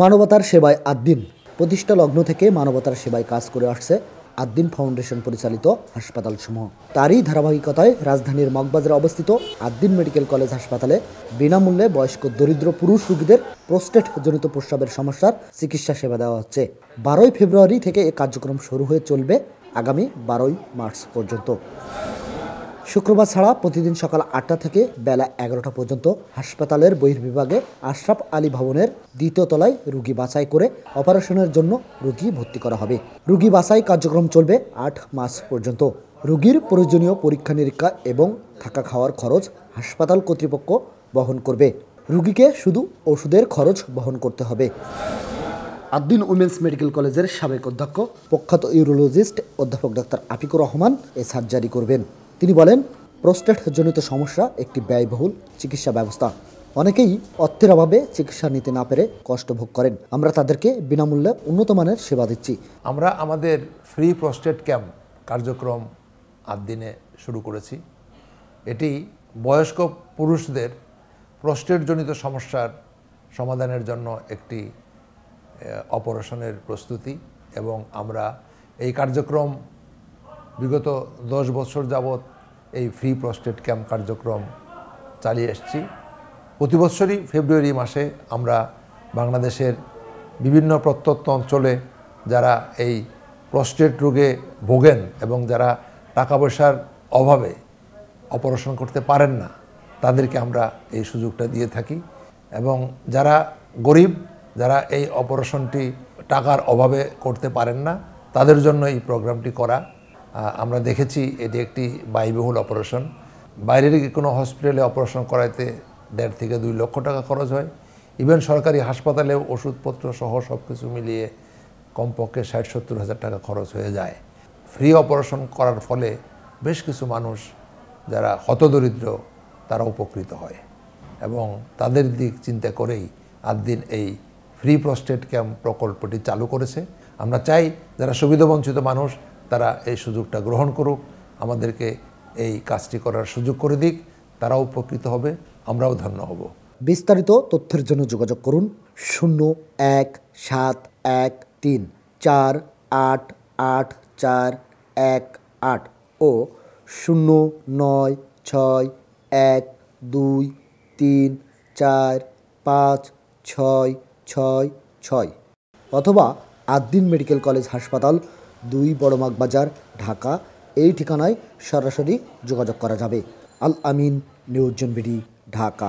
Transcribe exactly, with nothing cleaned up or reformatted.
মানবতার সেবায় আদ্-দ্বীন। প্রতিষ্ঠা লগ্ন থেকে মানবতার সেবায় কাজ করে আসছে আদ্-দ্বীন ফাউন্ডেশন পরিচালিত হাসপাতালসমূহ। তারই ধারাবাহিকতায় রাজধানীর মগবাজারে অবস্থিত আদ্-দ্বীন মেডিকেল কলেজ হাসপাতালে বিনামূল্যে বয়স্ক দরিদ্র পুরুষ রোগীদের প্রোস্টেট জনিত প্রস্রাবের সমস্যার চিকিৎসা সেবা দেওয়া হচ্ছে। বারোই ফেব্রুয়ারি থেকে এ কার্যক্রম শুরু হয়ে চলবে আগামী বারোই মার্চ পর্যন্ত। শুক্রবার ছাড়া প্রতিদিন সকাল আটটা থেকে বেলা এগারোটা পর্যন্ত হাসপাতালের বহির্বিভাগে আশরাফ আলী ভবনের দ্বিতীয় তলায় রুগী বাছাই করে অপারেশনের জন্য রুগী ভর্তি করা হবে। রুগী বাছাই কার্যক্রম চলবে আট মাস পর্যন্ত। রুগীর প্রয়োজনীয় পরীক্ষা নিরীক্ষা এবং থাকা খাওয়ার খরচ হাসপাতাল কর্তৃপক্ষ বহন করবে। রুগীকে শুধু ওষুধের খরচ বহন করতে হবে। আদ্-দ্বীন উইমেন্স মেডিকেল কলেজের সাবেক অধ্যক্ষ প্রখ্যাত ইউরোলজিস্ট অধ্যাপক ডক্টর আফিকুর রহমান এ সার্জারি করবেন। তিনি বলেন, প্রোস্টেট জনিত সমস্যা একটি ব্যয়বহুল চিকিৎসা ব্যবস্থা। অনেকেই অর্থের অভাবে চিকিৎসা নিতে না পেরে কষ্ট ভোগ করেন। আমরা তাদেরকে বিনামূল্যে উন্নত মানের সেবা দিচ্ছি। আমরা আমাদের ফ্রি প্রোস্টেট ক্যাম্প কার্যক্রম আদ্-দ্বীনে শুরু করেছি। এটি বয়স্ক পুরুষদের প্রোস্টেট জনিত সমস্যার সমাধানের জন্য একটি অপারেশনের প্রস্তুতি, এবং আমরা এই কার্যক্রম বিগত দশ বছর যাবৎ এই ফ্রি প্রোস্টেট ক্যাম্প কার্যক্রম চালিয়ে এসেছি। প্রতি বছরই ফেব্রুয়ারি মাসে আমরা বাংলাদেশের বিভিন্ন প্রত্যন্ত অঞ্চলে যারা এই প্রোস্টেট রোগে ভোগেন এবং যারা টাকা পয়সার অভাবে অপারেশন করতে পারেন না, তাদেরকে আমরা এই সুযোগটা দিয়ে থাকি। এবং যারা গরিব, যারা এই অপারেশনটি টাকার অভাবে করতে পারেন না, তাদের জন্য এই প্রোগ্রামটি করা। আমরা দেখেছি এটি একটি ব্যয়বহুল অপারেশন। বাইরের কোনো হসপিটালে অপারেশন করাইতে দেড় থেকে দুই লক্ষ টাকা খরচ হয়। ইভেন সরকারি হাসপাতালেও ওষুধপত্র সহ সব কিছু মিলিয়ে কমপক্ষে ষাট সত্তর হাজার টাকা খরচ হয়ে যায়। ফ্রি অপারেশন করার ফলে বেশ কিছু মানুষ যারা হতদরিদ্র তারা উপকৃত হয়, এবং তাদের দিক চিন্তা করেই আদ্-দ্বীন এই ফ্রি প্রোস্টেট ক্যাম্প প্রকল্পটি চালু করেছে। আমরা চাই যারা সুবিধাবঞ্চিত মানুষ তারা এই সুযোগটা গ্রহণ করুক, আমাদেরকে এই কাজটি করার সুযোগ করে দিক, তারাও উপকৃত হবে, আমরাও ধন্য হব। বিস্তারিত তথ্যের জন্য যোগাযোগ করুন শূন্য এক সাত এক তিন চার আট আট চার এক আট ও শূন্য নয় ছয় এক দুই তিন চার পাঁচ ছয় ছয় ছয় অথবা আদ্-দ্বীন মেডিকেল কলেজ হাসপাতাল, দুই বড় মগবাজার, ঢাকা এই ঠিকানায় সরাসরি যোগাযোগ করা যাবে। আল আমীন নিউজ, জনবিডি, ঢাকা।